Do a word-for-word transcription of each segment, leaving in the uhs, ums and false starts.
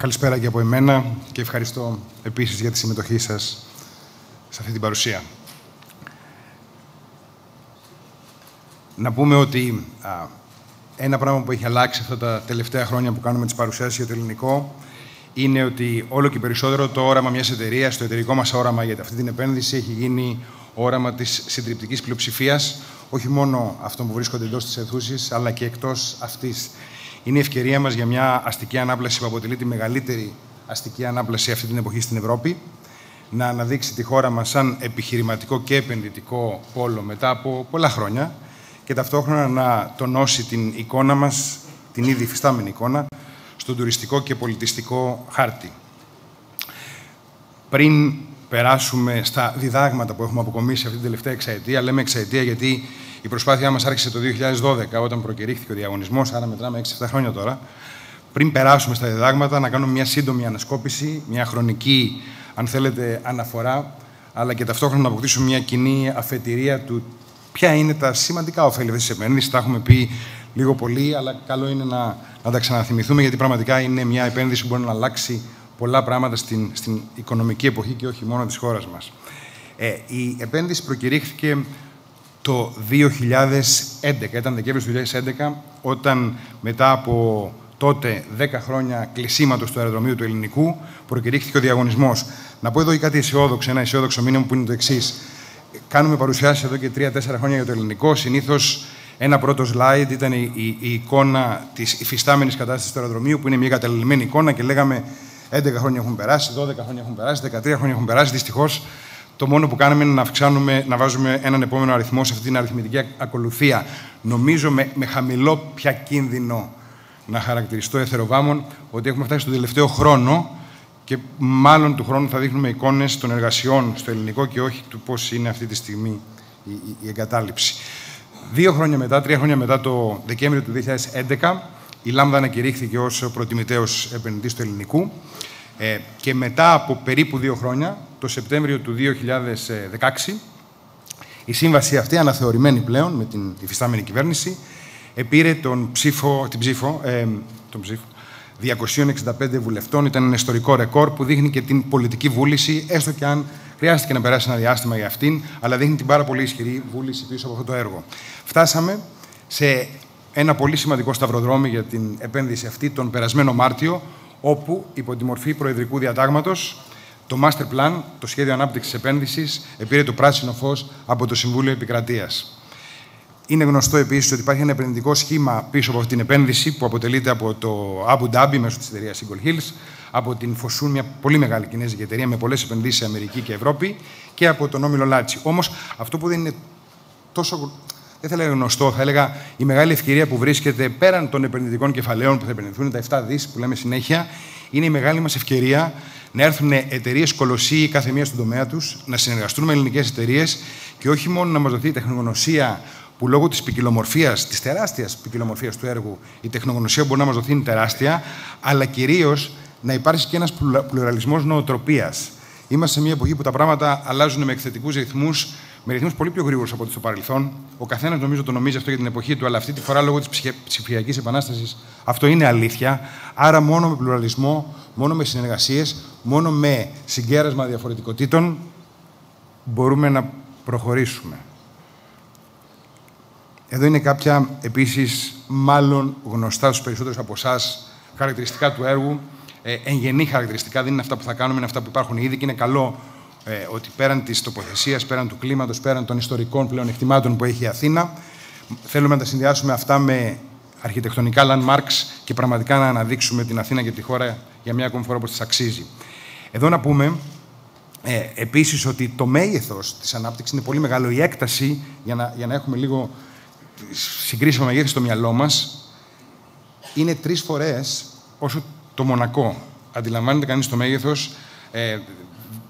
Καλησπέρα και από εμένα και ευχαριστώ επίσης για τη συμμετοχή σας σε αυτή την παρουσία. Να πούμε ότι α, ένα πράγμα που έχει αλλάξει αυτά τα τελευταία χρόνια που κάνουμε τις παρουσιάσεις για το ελληνικό είναι ότι όλο και περισσότερο το όραμα μιας εταιρείας, το εταιρικό μας όραμα για αυτή την επένδυση έχει γίνει όραμα της συντριπτικής πλειοψηφίας, όχι μόνο αυτών που βρίσκονται εντός της αιθούσης, αλλά και εκτός αυτής. Είναι η ευκαιρία μας για μια αστική ανάπλαση που αποτελεί τη μεγαλύτερη αστική ανάπλαση αυτή την εποχή στην Ευρώπη, να αναδείξει τη χώρα μας σαν επιχειρηματικό και επενδυτικό πόλο μετά από πολλά χρόνια και ταυτόχρονα να τονώσει την εικόνα μας, την ήδη υφιστάμενη εικόνα, στον τουριστικό και πολιτιστικό χάρτη. Πριν περάσουμε στα διδάγματα που έχουμε αποκομίσει αυτή την τελευταία εξαετία, λέμε εξαετία γιατί η προσπάθειά μας άρχισε το δύο χιλιάδες δώδεκα, όταν προκηρύχθηκε ο διαγωνισμός, άρα μετράμε έξι επτά χρόνια τώρα. Πριν περάσουμε στα διδάγματα, να κάνουμε μια σύντομη ανασκόπηση, μια χρονική, αν θέλετε, αναφορά, αλλά και ταυτόχρονα να αποκτήσουμε μια κοινή αφετηρία του ποια είναι τα σημαντικά ωφέλη αυτής της επένδυσης. Τα έχουμε πει λίγο πολύ, αλλά καλό είναι να, να τα ξαναθυμηθούμε, γιατί πραγματικά είναι μια επένδυση που μπορεί να αλλάξει πολλά πράγματα στην, στην οικονομική εποχή και όχι μόνο της χώρας μας. Ε, η επένδυση προκηρύχθηκε το δύο χιλιάδες έντεκα, ήταν Δεκέμβριο του δύο χιλιάδες έντεκα, όταν μετά από τότε δέκα χρόνια κλεισίματος του αεροδρομίου του Ελληνικού προκηρύχθηκε ο διαγωνισμός. Να πω εδώ και κάτι αισιόδοξο, ένα αισιόδοξο μήνυμα που είναι το εξής. Κάνουμε παρουσιάσεις εδώ και τρία τέσσερα χρόνια για το Ελληνικό. Συνήθως ένα πρώτο slide ήταν η, η, η εικόνα της υφιστάμενης κατάστασης του αεροδρομίου, που είναι μια εγκαταλελειμμένη εικόνα και λέγαμε έντεκα χρόνια έχουν περάσει, δώδεκα χρόνια έχουν περάσει, δεκατρία χρόνια έχουν περάσει. Δυστυχώς, το μόνο που κάναμε είναι να αυξάνουμε, να βάζουμε έναν επόμενο αριθμό σε αυτή την αριθμητική ακολουθία. Νομίζω με, με χαμηλό πια κίνδυνο να χαρακτηριστώ εθεροβάμων ότι έχουμε φτάσει στον τελευταίο χρόνο και μάλλον του χρόνου θα δείχνουμε εικόνες των εργασιών στο ελληνικό και όχι του πώς είναι αυτή τη στιγμή η, η, η εγκατάλειψη. Δύο χρόνια μετά, τρία χρόνια μετά, το Δεκέμβριο του δύο χιλιάδες έντεκα, η Λάμδα ανακηρύχθηκε ως προτιμητέος επενδυτής του ελληνικού ε, και μετά από περίπου δύο χρόνια, το Σεπτέμβριο του δύο χιλιάδες δεκαέξι, η σύμβαση αυτή, αναθεωρημένη πλέον με την υφιστάμενη κυβέρνηση, επήρε τον ψήφο, την ψήφο, ε, τον ψήφο διακόσιους εξήντα πέντε βουλευτών. Ήταν ένα ιστορικό ρεκόρ που δείχνει και την πολιτική βούληση, έστω και αν χρειάστηκε να περάσει ένα διάστημα για αυτήν, αλλά δείχνει την πάρα πολύ ισχυρή βούληση πίσω από αυτό το έργο. Φτάσαμε σε ένα πολύ σημαντικό σταυροδρόμι για την επένδυση αυτή τον περασμένο Μάρτιο, όπου υπό τη μορφή προεδρικού διατάγματος, το Master Plan, το σχέδιο ανάπτυξης επένδυσης, επήρε το πράσινο φως από το Συμβούλιο Επικρατείας. Είναι γνωστό επίσης ότι υπάρχει ένα επενδυτικό σχήμα πίσω από αυτή την επένδυση που αποτελείται από το Abu Dhabi μέσω της εταιρείας Eagle Hills, από την Fosun, μια πολύ μεγάλη κινέζικη εταιρεία με πολλές επενδύσεις σε Αμερική και Ευρώπη, και από τον Όμιλο Λάτσι. Όμως αυτό που δεν είναι τόσο, δεν θα έλεγα γνωστό, θα έλεγα η μεγάλη ευκαιρία που βρίσκεται πέραν των επενδυτικών κεφαλαίων που θα επενδυθούν, τα επτά δισεκατομμύρια που λέμε συνέχεια, είναι η μεγάλη μας ευκαιρία να έρθουν εταιρείες κολοσσοί, κάθε μία στον τομέα τους, να συνεργαστούν με ελληνικές εταιρείες και όχι μόνο να μας δοθεί η τεχνογνωσία που λόγω της ποικιλομορφίας, της τεράστιας ποικιλομορφίας του έργου, η τεχνογνωσία που μπορεί να μας δοθεί είναι τεράστια, αλλά κυρίως να υπάρξει και ένας πλουραλισμός νοοτροπίας. Είμαστε σε μια εποχή που τα πράγματα αλλάζουν με εκθετικούς ρυθμούς, με ρυθμούς πολύ πιο γρήγορους από ό,τι στο παρελθόν. Ο καθένας νομίζω το νομίζει αυτό για την εποχή του, αλλά αυτή τη φορά λόγω της ψηφιακής επανάστασης αυτό είναι αλήθεια. Άρα, μόνο με πλουραλισμό, μόνο με συνεργασίες, μόνο με συγκέρασμα διαφορετικοτήτων μπορούμε να προχωρήσουμε. Εδώ είναι κάποια επίσης μάλλον γνωστά στους περισσότερους από εσάς χαρακτηριστικά του έργου. Ε, εγγενή χαρακτηριστικά, δεν είναι αυτά που θα κάνουμε, είναι αυτά που υπάρχουν ήδη και είναι καλό ε, ότι πέραν της τοποθεσίας, πέραν του κλίματος, πέραν των ιστορικών πλεονεκτημάτων που έχει η Αθήνα, θέλουμε να τα συνδυάσουμε αυτά με αρχιτεκτονικά landmarks και πραγματικά να αναδείξουμε την Αθήνα και τη χώρα για μια ακόμη φορά όπως της αξίζει. Εδώ να πούμε ε, επίσης ότι το μέγεθος της ανάπτυξης είναι πολύ μεγάλο. Η έκταση, για να, για να έχουμε λίγο συγκρίσιμα μεγέθη στο μυαλό μας, είναι τρεις φορές όσο το Μονακό. Αντιλαμβάνεται κανείς το μέγεθος. Ε,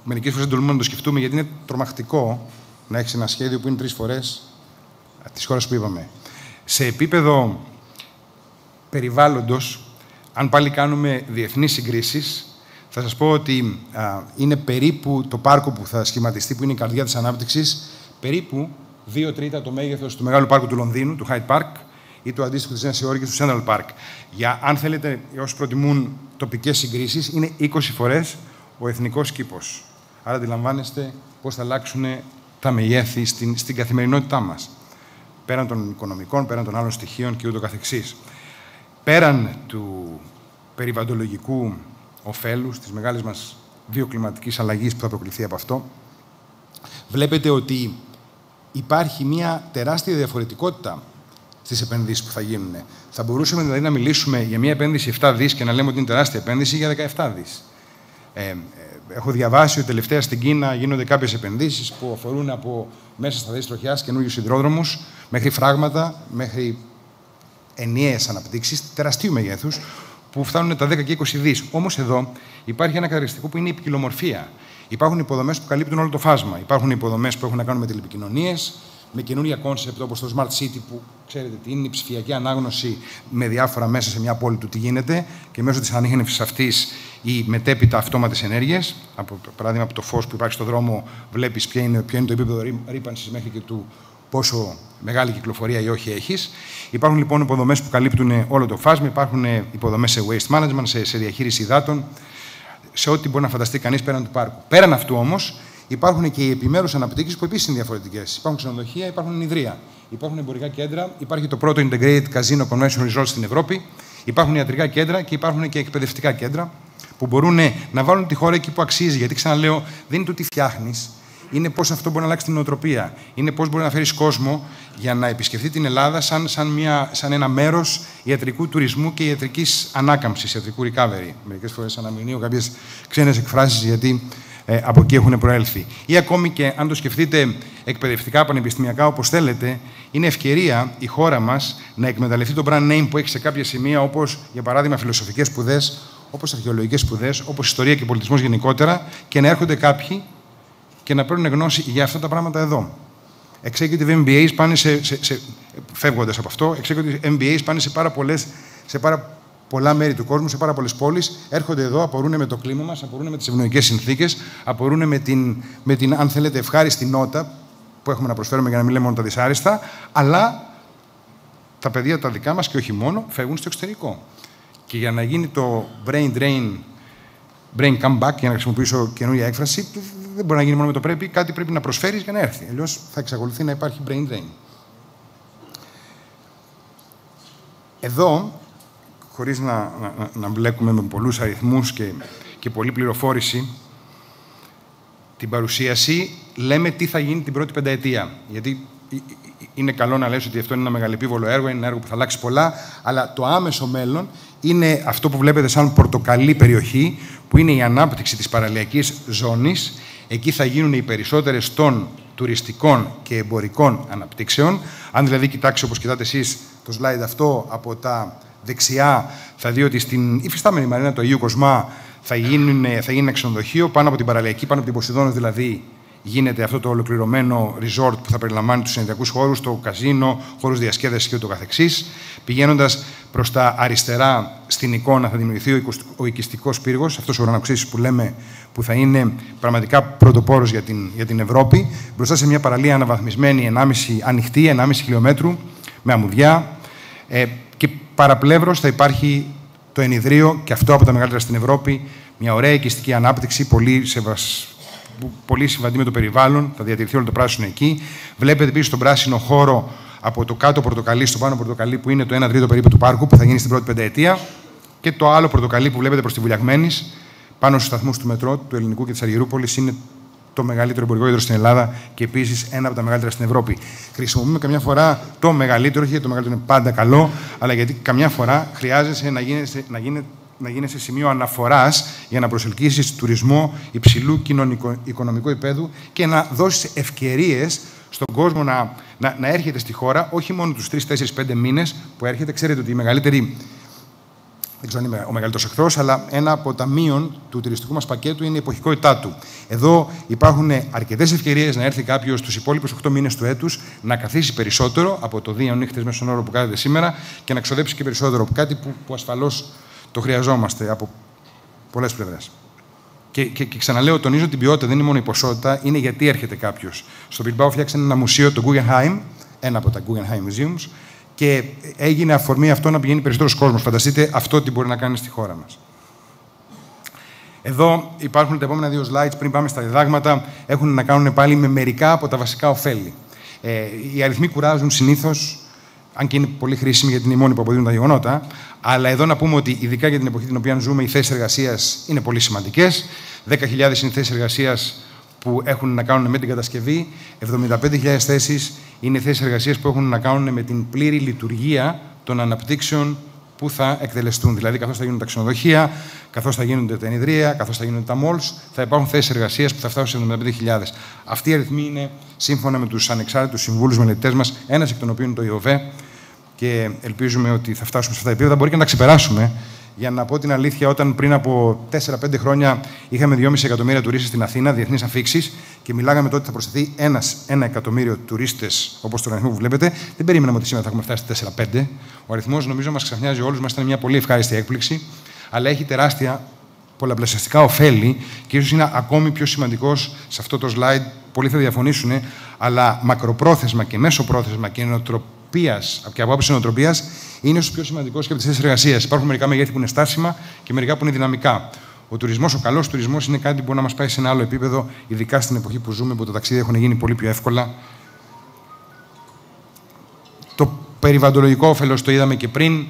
μερικές φορές δεν τολμούμε να το σκεφτούμε, γιατί είναι τρομακτικό να έχεις ένα σχέδιο που είναι τρεις φορές της χώρας που είπαμε. Σε επίπεδο περιβάλλοντος, αν πάλι κάνουμε διεθνείς συγκρίσεις, θα σας πω ότι α, είναι περίπου το πάρκο που θα σχηματιστεί, που είναι η καρδιά της ανάπτυξης, περίπου δύο τρίτα το μέγεθος του μεγάλου πάρκου του Λονδίνου, του Hyde Park, ή το αντίστοιχο της Νέας Υόρκης, του Central Park. Για, αν θέλετε, όσοι προτιμούν τοπικές συγκρίσεις είναι είκοσι φορές ο εθνικός κήπος. Άρα αντιλαμβάνεστε πώς θα αλλάξουν τα μεγέθη στην, στην καθημερινότητά μας. Πέραν των οικονομικών, πέραν των άλλων στοιχείων και ούτω καθεξής. Πέραν του περιβαλλοντολογικού ωφέλους, της μεγάλης μας βιοκλιματικής αλλαγής που θα προκληθεί από αυτό, βλέπετε ότι υπάρχει μια τεράστια διαφορετικότητα στις επενδύσεις που θα γίνουν. Θα μπορούσαμε δηλαδή να μιλήσουμε για μια επένδυση επτά δις και να λέμε ότι είναι τεράστια επένδυση για δεκαεπτά δις. Ε, ε, έχω διαβάσει ότι τελευταία στην Κίνα γίνονται κάποιες επενδύσεις που αφορούν από μέσα στα δις τροχιάς καινούριους υδρόδρομους μέχρι φράγματα, μέχρι ενιαίες αναπτύξεις τεραστίου μεγέθους που φτάνουν τα δέκα και είκοσι δις. Όμως εδώ υπάρχει ένα χαρακτηριστικό που είναι η ποικιλομορφία. Υπάρχουν υποδομές που καλύπτουν όλο το φάσμα. Υπάρχουν υποδομές που έχουν να κάνουν με τηλεπικοινωνίες, με καινούργια κόνσεπτ όπως το Smart City, που ξέρετε τι είναι η ψηφιακή ανάγνωση με διάφορα μέσα σε μια πόλη του τι γίνεται, και μέσω της ανείχνευσης αυτής οι μετέπειτα αυτόματες ενέργειες. Από, παράδειγμα, από το φως που υπάρχει στον δρόμο, βλέπεις ποιο είναι, ποιο είναι το επίπεδο ρύπανσης μέχρι και του πόσο μεγάλη κυκλοφορία ή όχι έχεις. Υπάρχουν λοιπόν υποδομές που καλύπτουν όλο το φάσμα, υπάρχουν υποδομές σε waste management, σε, σε διαχείριση υδάτων, σε ό,τι μπορεί να φανταστεί κανείς πέραν του πάρκου. Πέραν αυτού όμως, υπάρχουν και οι επιμέρους αναπτύξεις που επίσης είναι διαφορετικές. Υπάρχουν ξενοδοχεία, υπάρχουν ιδρύα, υπάρχουν εμπορικά κέντρα, υπάρχει το πρώτο Integrated Casino Convention Resort στην Ευρώπη, υπάρχουν ιατρικά κέντρα και υπάρχουν και εκπαιδευτικά κέντρα που μπορούν να βάλουν τη χώρα εκεί που αξίζει. Γιατί ξαναλέω, δεν είναι το τι φτιάχνεις, είναι πώς αυτό μπορεί να αλλάξει την νοοτροπία. Είναι πώς μπορεί να φέρεις κόσμο για να επισκεφτεί την Ελλάδα σαν, σαν, μια, σαν ένα μέρος ιατρικού τουρισμού και ιατρικής ανάκαμψης, ιατρικού recovery. Μερικές φορές αναμειγνύω κάποιες ξένες εκφράσεις γιατί ε, από εκεί έχουν προέλθει. Ή ακόμη και αν το σκεφτείτε εκπαιδευτικά, πανεπιστημιακά, όπως θέλετε, είναι ευκαιρία η χώρα μας να εκμεταλλευτεί το brand name που έχει σε κάποια σημεία, όπως για παράδειγμα φιλοσοφικές σπουδές, όπως αρχαιολογικές σπουδές, όπως ιστορία και πολιτισμός γενικότερα, και να έρχονται κάποιοι και να παίρνουν γνώση για αυτά τα πράγματα εδώ. Executive εμ μπι έις πάνε σε, σε, σε, φεύγοντας από αυτό, Executive εμ μπι έις πάνε σε πάρα, πολλές, σε πάρα πολλά μέρη του κόσμου, σε πάρα πολλές πόλεις, έρχονται εδώ, απορούν με το κλίμα μας, απορούν με τις ευνοϊκές συνθήκες, απορούν με την, με την, αν θέλετε, ευχάριστη νότα που έχουμε να προσφέρουμε, για να μην λέμε μόνο τα δυσάρεστα, αλλά τα παιδιά τα δικά μας και όχι μόνο, φεύγουν στο εξωτερικό. Και για να γίνει το brain drain, brain comeback, για να χρησιμοποιήσω καινούργια έκφραση, δεν μπορεί να γίνει μόνο με το πρέπει, κάτι πρέπει να προσφέρεις για να έρθει. Αλλιώς θα εξακολουθεί να υπάρχει brain drain. Εδώ, χωρίς να, να, να μπλέκουμε με πολλούς αριθμούς και, και πολλή πληροφόρηση, την παρουσίαση, λέμε τι θα γίνει την πρώτη πενταετία. Γιατί είναι καλό να λες ότι αυτό είναι ένα μεγαλεπίβολο έργο, είναι ένα έργο που θα αλλάξει πολλά, αλλά το άμεσο μέλλον είναι αυτό που βλέπετε σαν πορτοκαλί περιοχή, που είναι η ανάπτυξη της παραλιακής ζώνης. Εκεί θα γίνουν οι περισσότερες των τουριστικών και εμπορικών αναπτύξεων. Αν δηλαδή κοιτάξετε, όπως κοιτάτε εσείς το slide αυτό από τα δεξιά, θα δει ότι στην υφιστάμενη Μαρίνα του Αγίου Κοσμά θα γίνει, θα γίνει ένα ξενοδοχείο πάνω από την παραλιακή, πάνω από την Ποσειδώνα δηλαδή. Γίνεται αυτό το ολοκληρωμένο resort που θα περιλαμβάνει τους συνεδριακούς χώρους, το καζίνο, χώρους διασκέδασης και ούτω καθεξής. Πηγαίνοντας προς τα αριστερά στην εικόνα, θα δημιουργηθεί ο οικιστικός πύργος, αυτός ο ουρανοξύστης που λέμε, που θα είναι πραγματικά πρωτοπόρος για την, για την Ευρώπη. Μπροστά σε μια παραλία αναβαθμισμένη, ενάμιση, ανοιχτή, ενάμιση χιλιομέτρου, με αμμουδιά. Ε, και παραπλεύρως θα υπάρχει το ενιδρύο, και αυτό από τα μεγαλύτερα στην Ευρώπη, μια ωραία οικιστική ανάπτυξη, πολύ σεβασ... που πολύ συμβατεί με το περιβάλλον, θα διατηρηθεί όλο το πράσινο εκεί. Βλέπετε επίσης τον πράσινο χώρο από το κάτω πορτοκαλί στο πάνω πορτοκαλί, που είναι το ένα τρίτο περίπου του πάρκου, που θα γίνει στην πρώτη πενταετία. Και το άλλο πορτοκαλί που βλέπετε προς τη Βουλιαγμένης, πάνω στους σταθμούς του μετρό, του Ελληνικού και της Αργυρούπολης, είναι το μεγαλύτερο εμπορικό κέντρο στην Ελλάδα και επίσης ένα από τα μεγαλύτερα στην Ευρώπη. Χρησιμοποιούμε καμιά φορά το μεγαλύτερο, όχι γιατί το μεγαλύτερο είναι πάντα καλό, αλλά γιατί καμιά φορά χρειάζεσαι να γίνεσαι, να γίνεσαι να γίνει σε σημείο αναφοράς για να προσελκύσεις τουρισμό υψηλού κοινωνικο-οικονομικού επίπεδου και να δώσεις ευκαιρίες στον κόσμο να, να, να έρχεται στη χώρα, όχι μόνο τους τρεις, τέσσερις, πέντε μήνες που έρχεται. Ξέρετε ότι η μεγαλύτερη, δεν ξέρω αν είμαι ο μεγαλύτερος εχθρός, αλλά ένα από τα μείον του τουριστικού μας πακέτου είναι η εποχικότητά του. Εδώ υπάρχουν αρκετές ευκαιρίες να έρθει κάποιος τους υπόλοιπους οκτώ μήνες του έτους, να καθίσει περισσότερο από το δύο νύχτες μέσον όρο που κάθεται σήμερα και να ξοδέψει και περισσότερο. Κάτι που, που ασφαλώς το χρειαζόμαστε από πολλές πλευρές. Και, και, και ξαναλέω, τονίζω την ποιότητα, δεν είναι μόνο η ποσότητα, είναι γιατί έρχεται κάποιος. Στο Bilbao φτιάξανε ένα μουσείο, το Guggenheim, ένα από τα Guggenheim Museums, και έγινε αφορμή αυτό να πηγαίνει περισσότερος κόσμος. Φανταστείτε αυτό τι μπορεί να κάνει στη χώρα μας. Εδώ υπάρχουν τα επόμενα δύο slides, πριν πάμε στα διδάγματα, έχουν να κάνουν πάλι με μερικά από τα βασικά ωφέλη. Ε, οι αριθμοί κουράζουν συνήθως, αν και είναι πολύ χρήσιμοι γιατί είναι οι μόνοι που αποδίδουν τα γεγονότα, αλλά εδώ να πούμε ότι ειδικά για την εποχή την οποία ζούμε, οι θέσεις εργασίας είναι πολύ σημαντικές. δέκα χιλιάδες είναι θέσεις εργασίας που έχουν να κάνουν με την κατασκευή, εβδομήντα πέντε χιλιάδες θέσεις είναι θέσεις εργασίας που έχουν να κάνουν με την πλήρη λειτουργία των αναπτύξεων που θα εκτελεστούν. Δηλαδή, καθώς θα γίνουν τα ξενοδοχεία, καθώς θα γίνονται τα ενιδρία, καθώς θα γίνονται τα malls, θα υπάρχουν θέσεις εργασίας που θα φτάσουν σε εβδομήντα πέντε χιλιάδες. Αυτοί οι αριθμοί είναι, σύμφωνα με τους ανεξάρτητους συμβούλους μελετητές μας, ένας εκ των οποίων το ΙΟΒΕ, και ελπίζουμε ότι θα φτάσουμε σε αυτά τα επίπεδα. Μπορεί και να τα ξεπεράσουμε. Για να πω την αλήθεια, όταν πριν από τέσσερα πέντε χρόνια είχαμε δυόμισι εκατομμύρια τουρίστες στην Αθήνα, διεθνείς αφήξεις, και μιλάγαμε τότε ότι θα προσθεθεί ένας, ένα εκατομμύριο τουρίστες, όπως τον αριθμό που βλέπετε, δεν περίμεναμε ότι σήμερα θα έχουμε φτάσει τέσσερα πέντε. Ο αριθμός, νομίζω, μας ξαφνιάζει όλους μας, ήταν μια πολύ ευχάριστη έκπληξη, αλλά έχει τεράστια πολλαπλασιαστικά ωφέλη και ίσως είναι ακόμη πιο σημαντικός σε αυτό το slide. Πολλοί θα διαφωνήσουν, αλλά μακροπρόθεσμα και μέσοπρόθεσμα και ενοτροπία. Και από άποψη νοοτροπίας είναι ίσως πιο σημαντικός και από τις θέσεις εργασίας. Υπάρχουν μερικά μεγέθη που είναι στάσιμα και μερικά που είναι δυναμικά. Ο τουρισμός, ο καλός τουρισμός, είναι κάτι που μπορεί να μας πάει σε ένα άλλο επίπεδο, ειδικά στην εποχή που ζούμε, που τα ταξίδια έχουν γίνει πολύ πιο εύκολα. Το περιβαλλοντολογικό όφελος το είδαμε και πριν.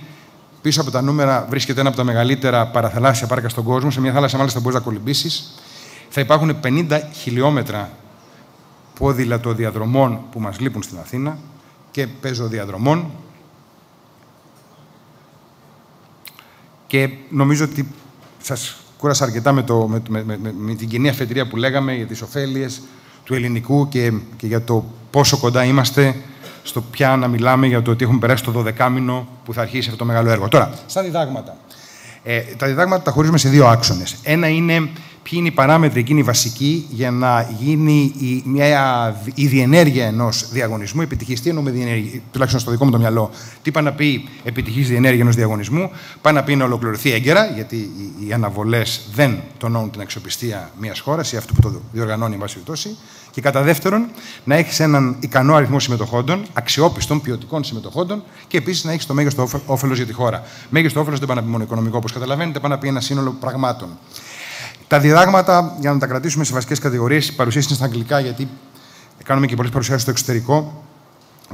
Πίσω από τα νούμερα βρίσκεται ένα από τα μεγαλύτερα παραθαλάσσια πάρκα στον κόσμο. Σε μια θάλασσα, μάλιστα, μπορείς να κολυμπήσεις. Θα υπάρχουν πενήντα χιλιόμετρα ποδηλατοδιαδρομών που μας λείπουν στην Αθήνα, και πεζοδιαδρομών, και νομίζω ότι σας κούρασα αρκετά με, το, με, με, με, με την κοινή αφετηρία που λέγαμε για τις ωφέλειες του ελληνικού και, και για το πόσο κοντά είμαστε στο πια να μιλάμε για το ότι έχουμε περάσει το δωδεκάμηνο που θα αρχίσει αυτό το μεγάλο έργο. Τώρα, στα διδάγματα. Ε, τα διδάγματα τα χωρίζουμε σε δύο άξονες. Ένα είναι ποιοι είναι οι παράμετροι εκείνοι βασικοί για να γίνει η, μια, η διενέργεια ενός διαγωνισμού επιτυχής. Τι εννοούμε διενέργεια, τουλάχιστον στο δικό μου το μυαλό. Τι πάει να πει επιτυχής διενέργεια ενός διαγωνισμού? Πάει να πει να ολοκληρωθεί έγκαιρα, γιατί οι, οι αναβολές δεν τονώνουν την αξιοπιστία μιας χώρας ή αυτού που το διοργανώνει, εν πάση περιπτώσει. Και κατά δεύτερον, να έχεις έναν ικανό αριθμό συμμετοχόντων, αξιόπιστων, ποιοτικών συμμετοχόντων, και επίσης να έχεις το μέγιστο όφελος για τη χώρα. Μέγιστο όφελος δεν πάει να πει μόνο οικονομικό, όπως καταλαβαίνετε, πάει να πει ένα σύνολο πραγμάτων. Τα διδάγματα, για να τα κρατήσουμε σε βασικές κατηγορίες, η παρουσίαση είναι στα αγγλικά, γιατί κάνουμε και πολλές παρουσιάσεις στο εξωτερικό.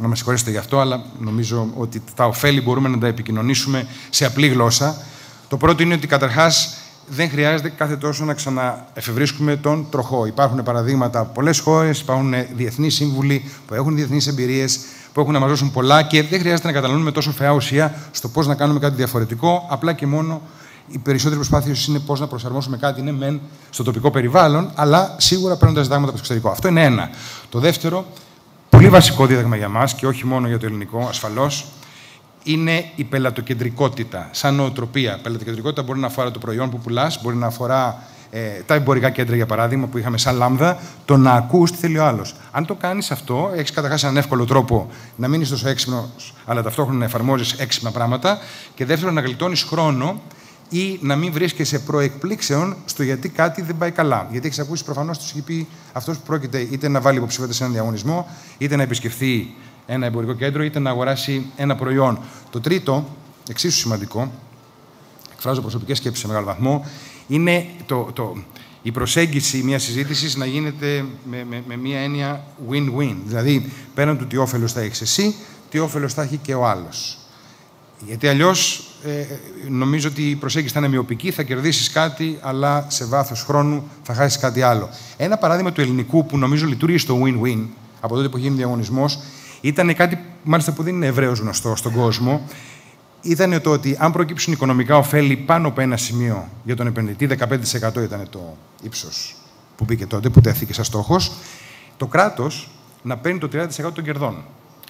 Να με συγχωρέσετε γι' αυτό, αλλά νομίζω ότι τα ωφέλη μπορούμε να τα επικοινωνήσουμε σε απλή γλώσσα. Το πρώτο είναι ότι καταρχάς δεν χρειάζεται κάθε τόσο να ξαναεφευρίσκουμε τον τροχό. Υπάρχουν παραδείγματα από πολλές χώρες, υπάρχουν διεθνείς σύμβουλοι που έχουν διεθνείς εμπειρίες, που έχουν να μας δώσουν πολλά, και δεν χρειάζεται να καταναλώνουμε τόσο φαιά ουσία στο πώς να κάνουμε κάτι διαφορετικό. Απλά και μόνο οι περισσότερες προσπάθειες είναι πώς να προσαρμόσουμε κάτι, ναι, μεν στο τοπικό περιβάλλον, αλλά σίγουρα παίρνοντας διδάγματα από το εξωτερικό. Αυτό είναι ένα. Το δεύτερο, πολύ βασικό δίδαγμα για μας και όχι μόνο για το ελληνικό, ασφαλώς, είναι η πελατοκεντρικότητα, σαν νοοτροπία. Πελατοκεντρικότητα μπορεί να αφορά το προϊόν που πουλάς, μπορεί να αφορά ε, τα εμπορικά κέντρα, για παράδειγμα, που είχαμε σαν Λάμδα, το να ακούς τι θέλει ο άλλος. Αν το κάνεις αυτό, έχεις καταρχάς έναν εύκολο τρόπο να μην είσαι τόσο έξυπνος, αλλά ταυτόχρονα να εφαρμόζεις έξυπνα πράγματα, και δεύτερον, να γλιτώνεις χρόνο ή να μην βρίσκεσαι προεκπλήξεων στο γιατί κάτι δεν πάει καλά. Γιατί έχεις ακούσει προφανώς, τους έχει πει αυτός που πρόκειται είτε να βάλει υποψηφιότητα σε έναν διαγωνισμό, είτε να επισκεφθεί ένα εμπορικό κέντρο, είτε να αγοράσει ένα προϊόν. Το τρίτο, εξίσου σημαντικό, εκφράζω προσωπικές σκέψεις σε μεγάλο βαθμό, είναι το, το, η προσέγγιση μιας συζήτησης να γίνεται με, με, με μια έννοια win-win. Δηλαδή, πέραν του τι όφελος θα έχεις εσύ, τι όφελος θα έχει και ο άλλος. Γιατί αλλιώς ε, νομίζω ότι η προσέγγιση θα είναι μειοπική, θα κερδίσεις κάτι, αλλά σε βάθος χρόνου θα χάσεις κάτι άλλο. Ένα παράδειγμα του ελληνικού που νομίζω λειτουργεί στο win-win από τότε που γίνει διαγωνισμός, ήταν κάτι μάλιστα που δεν είναι ευρέως γνωστό στον κόσμο. Ήταν το ότι αν προκύψουν οικονομικά ωφέλη πάνω από ένα σημείο για τον επενδυτή, δεκαπέντε τοις εκατό ήταν το ύψος που μπήκε τότε, που τέθηκε σαν στόχος, το κράτος να παίρνει το τριάντα τοις εκατό των κερδών.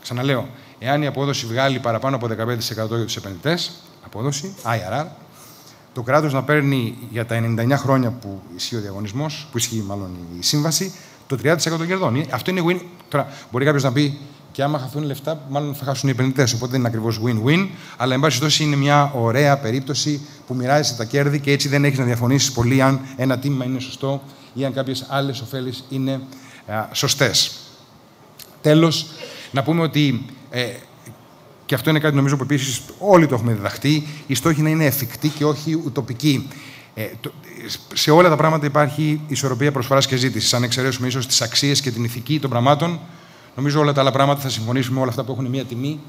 Ξαναλέω, εάν η απόδοση βγάλει παραπάνω από δεκαπέντε τοις εκατό για τους επενδυτές, απόδοση, άι αρ αρ, το κράτος να παίρνει για τα ενενήντα εννέα χρόνια που ισχύει ο διαγωνισμός, που ισχύει μάλλον η σύμβαση, το τριάντα τοις εκατό των κερδών. Αυτό είναι win. Τώρα, μπορεί κάποιος να πει, και άμα χαθούν λεφτά, μάλλον θα χάσουν οι επενδυτές. Οπότε δεν είναι ακριβώς win-win, αλλά εν πάση περιπτώσει είναι μια ωραία περίπτωση που μοιράζεσαι τα κέρδη, και έτσι δεν έχεις να διαφωνήσεις πολύ αν ένα τίμημα είναι σωστό ή αν κάποιες άλλες ωφέλειες είναι α, σωστές. Τέλος, να πούμε ότι, ε, και αυτό είναι κάτι νομίζω που επίσης όλοι το έχουμε διδαχτεί, η στόχη να είναι εφικτή και όχι ουτοπική. Ε, το, σε όλα τα πράγματα υπάρχει ισορροπία προσφοράς και ζήτησης. Αν εξαιρέσουμε ίσως τις αξίες και την ηθική των πραγμάτων, νομίζω όλα τα άλλα πράγματα θα συμφωνήσουμε, όλα αυτά που έχουν μια τιμή.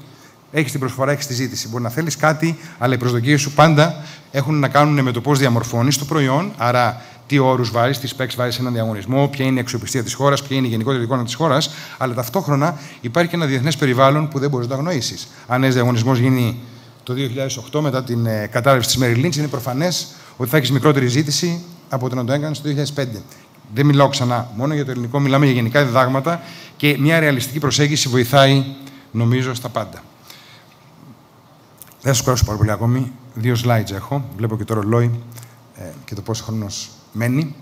Έχεις την προσφορά, έχεις τη ζήτηση. Μπορεί να θέλεις κάτι, αλλά οι προσδοκίες σου πάντα έχουν να κάνουν με το πώς διαμορφώνεις το προϊόν. Άρα, τι όρους βάζεις, τι σπέξ βάζεις σε έναν διαγωνισμό, ποια είναι η αξιοπιστία της χώρας, ποια είναι η γενικότερη εικόνα της χώρας. Αλλά ταυτόχρονα υπάρχει και ένα διεθνές περιβάλλον που δεν μπορείς να το αγνοήσεις. Αν ένας διαγωνισμός γίνει το δύο χιλιάδες οκτώ μετά την κατάρρευση της Merrill Lynch, είναι προφανές ότι θα έχεις μικρότερη ζήτηση από το να το έκανες το δύο χιλιάδες πέντε. Δεν μιλάω ξανά μόνο για το ελληνικό, μιλάμε για γενικά διδάγματα και μια ρεαλιστική προσέγγιση βοηθάει, νομίζω, στα πάντα. Δεν θα σας κουράσω πάρα πολύ ακόμη. Δύο slides έχω. Βλέπω και το ρολόι ε, και το πόσο χρόνος μένει.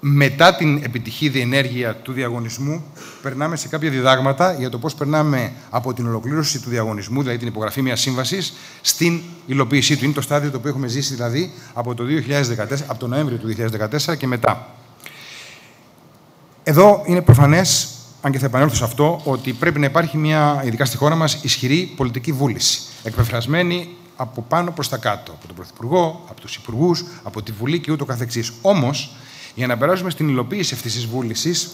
Μετά την επιτυχή διενέργεια του διαγωνισμού, περνάμε σε κάποια διδάγματα για το πώς περνάμε από την ολοκλήρωση του διαγωνισμού, δηλαδή την υπογραφή μιας σύμβασης, στην υλοποίησή του. Είναι το στάδιο το οποίο έχουμε ζήσει δηλαδή από το, δύο χιλιάδες δεκατέσσερα, από το Νοέμβριο του δύο χιλιάδες δεκατέσσερα και μετά. Εδώ είναι προφανές, αν και θα επανέλθω σε αυτό, ότι πρέπει να υπάρχει μια, ειδικά στη χώρα μας, ισχυρή πολιτική βούληση. Εκπεφρασμένη από πάνω προς τα κάτω. Από τον Πρωθυπουργό, από τους Υπουργούς, από τη Βουλή και ούτω καθεξής. Όμως, για να περάσουμε στην υλοποίηση αυτής της βούλησης,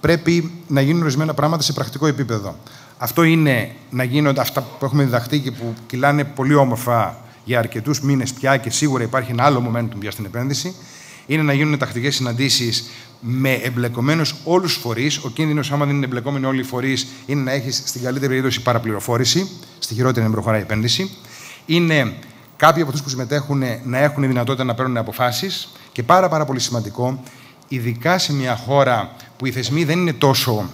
πρέπει να γίνουν ορισμένα πράγματα σε πρακτικό επίπεδο. Αυτό είναι να γίνονται αυτά που έχουμε διδαχτεί και που κυλάνε πολύ όμορφα για αρκετούς μήνες πια και σίγουρα υπάρχει ένα άλλο momentum πια στην επένδυση. Είναι να γίνουν τακτικές συναντήσεις με εμπλεκομένους όλους τους φορείς. Ο κίνδυνος, άμα δεν είναι εμπλεκόμενοι όλοι οι φορείς, είναι να έχεις στην καλύτερη περίπτωση παραπληροφόρηση, στη χειρότερη να προχωράει η επένδυση. Είναι κάποιοι από αυτούς που συμμετέχουν να έχουν δυνατότητα να παίρνουν αποφάσεις. Και πάρα, πάρα πολύ σημαντικό, ειδικά σε μια χώρα που οι θεσμοί δεν είναι τόσο,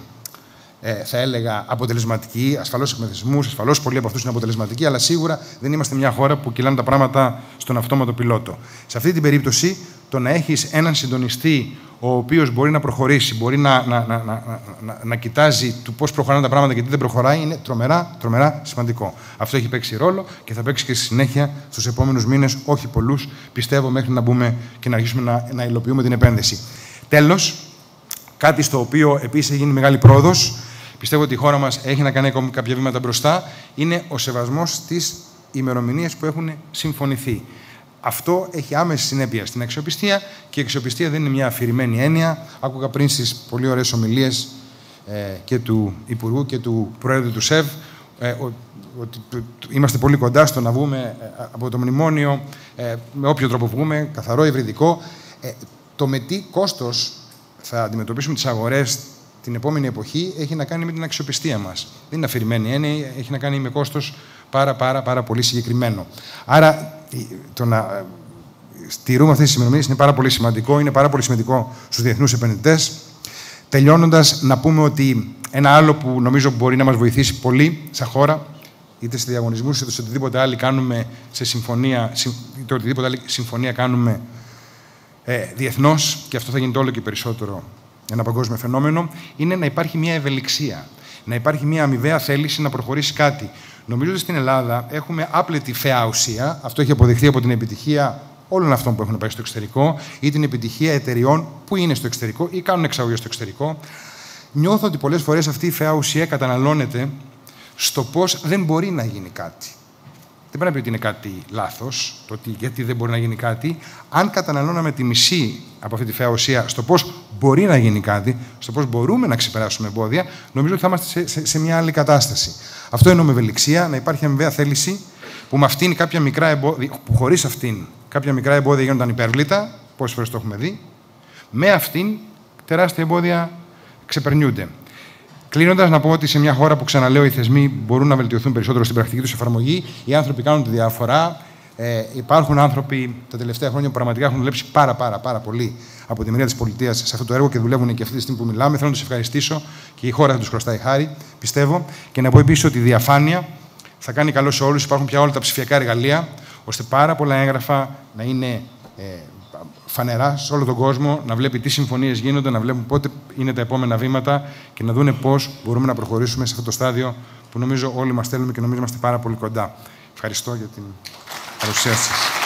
θα έλεγα, αποτελεσματικοί. Ασφαλώς έχουμε θεσμούς, ασφαλώς πολλοί από αυτούς είναι αποτελεσματικοί, αλλά σίγουρα δεν είμαστε μια χώρα που κυλάνε τα πράγματα στον αυτόματο πιλότο. Σε αυτή την περίπτωση, το να έχεις έναν συντονιστή ο οποίος μπορεί να προχωρήσει, μπορεί να, να, να, να, να, να κοιτάζει του πώς προχωράνε τα πράγματα και τι δεν προχωράει, είναι τρομερά, τρομερά σημαντικό. Αυτό έχει παίξει ρόλο και θα παίξει και στη συνέχεια στους επόμενους μήνες, όχι πολλούς, πιστεύω, μέχρι να μπούμε και να αρχίσουμε να, να υλοποιούμε την επένδυση. Τέλος, κάτι στο οποίο επίσης έχει γίνει μεγάλη πρόοδος, πιστεύω ότι η χώρα μας έχει να κάνει ακόμη κάποια βήματα μπροστά, είναι ο σεβασμός στις ημερομηνίες που έχουν συμφωνηθεί. Αυτό έχει άμεση συνέπεια στην αξιοπιστία και η αξιοπιστία δεν είναι μια αφηρημένη έννοια. Άκουγα πριν στις πολύ ωραίες ομιλίες ε, και του Υπουργού και του Προέδρου του ΣΕΒ ε, ότι είμαστε πολύ κοντά στο να βγούμε από το μνημόνιο ε, με όποιο τρόπο βγούμε, καθαρό, υβριδικό. Ε, το με τι κόστος θα αντιμετωπίσουμε τις αγορές την επόμενη εποχή έχει να κάνει με την αξιοπιστία μας. Δεν είναι αφηρημένη έννοια, έχει να κάνει με κόστος πάρα, πάρα, πάρα πολύ συγκεκριμένο. Άρα, το να στηρούμε αυτές τις ημερομηνίες είναι πάρα πολύ σημαντικό, είναι πάρα πολύ σημαντικό στους διεθνούς επενδυτές. Τελειώνοντας, να πούμε ότι ένα άλλο που νομίζω μπορεί να μας βοηθήσει πολύ σαν χώρα, είτε σε διαγωνισμούς, είτε σε οτιδήποτε άλλη κάνουμε σε συμφωνία, είτε οτιδήποτε άλλη συμφωνία κάνουμε ε, διεθνώς, και αυτό θα γίνεται όλο και περισσότερο ένα παγκόσμιο φαινόμενο, είναι να υπάρχει μια ευελιξία, να υπάρχει μια αμοιβαία θέληση να προχωρήσει κάτι. Νομίζω ότι στην Ελλάδα έχουμε άπλετη φαιά ουσία. Αυτό έχει αποδειχθεί από την επιτυχία όλων αυτών που έχουν πάει στο εξωτερικό ή την επιτυχία εταιριών που είναι στο εξωτερικό ή κάνουν εξαγωγές στο εξωτερικό. Νιώθω ότι πολλές φορές αυτή η φαιά ουσία καταναλώνεται στο πώς δεν μπορεί να γίνει κάτι. Δεν πρέπει να πει ότι είναι κάτι λάθος, το ότι γιατί δεν μπορεί να γίνει κάτι. Αν καταναλώναμε τη μισή από αυτή τη φαιά ουσία στο πώς μπορεί να γίνει κάτι, στο πώς μπορούμε να ξεπεράσουμε εμπόδια, νομίζω ότι θα είμαστε σε, σε, σε μια άλλη κατάσταση. Αυτό εννοούμε ευελιξία, να υπάρχει αμοιβαία θέληση που, με αυτήν κάποια μικρά εμπόδια, που χωρίς αυτήν κάποια μικρά εμπόδια γίνονταν υπερβλήτα, πόσες φορές το έχουμε δει, με αυτήν τεράστια εμπόδια ξεπερνιούνται. Κλείνοντας, να πω ότι σε μια χώρα που, ξαναλέω, οι θεσμοί μπορούν να βελτιωθούν περισσότερο στην πρακτική τους εφαρμογή, οι άνθρωποι κάνουν τη διαφορά. Ε, υπάρχουν άνθρωποι τα τελευταία χρόνια που πραγματικά έχουν δουλέψει πάρα, πάρα, πάρα πολύ από τη μεριά της πολιτείας σε αυτό το έργο και δουλεύουν και αυτή τη στιγμή που μιλάμε. Θέλω να τους ευχαριστήσω και η χώρα θα τους χρωστάει χάρη, πιστεύω. Και να πω επίσης ότι η διαφάνεια θα κάνει καλό σε όλους. Υπάρχουν πια όλα τα ψηφιακά εργαλεία, ώστε πάρα πολλά έγγραφα να είναι ε, φανερά σε όλο τον κόσμο, να βλέπει τι συμφωνίες γίνονται, να βλέπουν πότε είναι τα επόμενα βήματα και να δούνε πώς μπορούμε να προχωρήσουμε σε αυτό το στάδιο που νομίζω όλοι μας θέλουμε και νομίζω είμαστε πάρα πολύ κοντά. Ευχαριστώ για την παρουσία σας.